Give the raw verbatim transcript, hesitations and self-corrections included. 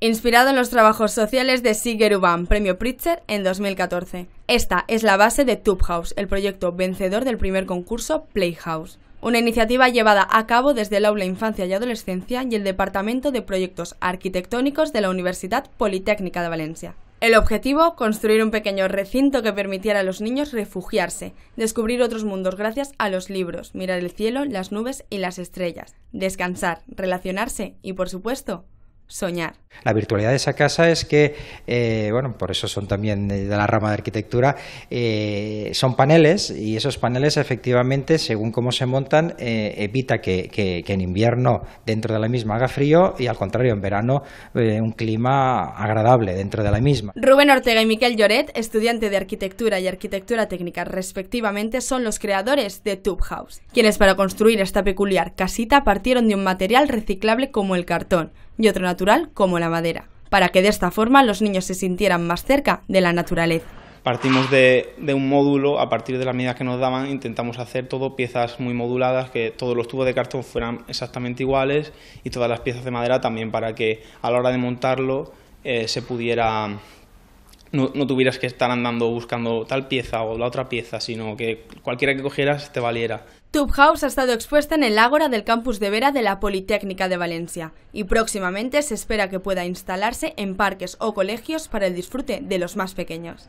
Inspirado en los trabajos sociales de Shigeru Ban, premio Pritzer en dos mil catorce. Esta es la base de Tube House, el proyecto vencedor del primer concurso Playhouse. Una iniciativa llevada a cabo desde el Aula de Infancia y Adolescencia y el Departamento de Proyectos Arquitectónicos de la Universitat Politècnica de València. El objetivo, construir un pequeño recinto que permitiera a los niños refugiarse, descubrir otros mundos gracias a los libros, mirar el cielo, las nubes y las estrellas, descansar, relacionarse y, por supuesto, soñar. La virtualidad de esa casa es que, eh, bueno, por eso son también de la rama de arquitectura, eh, son paneles, y esos paneles efectivamente, según cómo se montan, eh, evita que, que, que en invierno dentro de la misma haga frío y al contrario en verano eh, un clima agradable dentro de la misma. Rubén Ortega y Miquel Lloret, estudiante de arquitectura y arquitectura técnica respectivamente, son los creadores de Tube House, quienes para construir esta peculiar casita partieron de un material reciclable como el cartón y otro natural como la madera, para que de esta forma los niños se sintieran más cerca de la naturaleza. Partimos de, de un módulo, a partir de las medidas que nos daban intentamos hacer todo piezas muy moduladas, que todos los tubos de cartón fueran exactamente iguales y todas las piezas de madera también, para que a la hora de montarlo eh, se pudiera, no, no tuvieras que estar andando buscando tal pieza o la otra pieza, sino que cualquiera que cogieras te valiera. Tube House ha estado expuesta en el Ágora del Campus de Vera de la Politécnica de Valencia y próximamente se espera que pueda instalarse en parques o colegios para el disfrute de los más pequeños.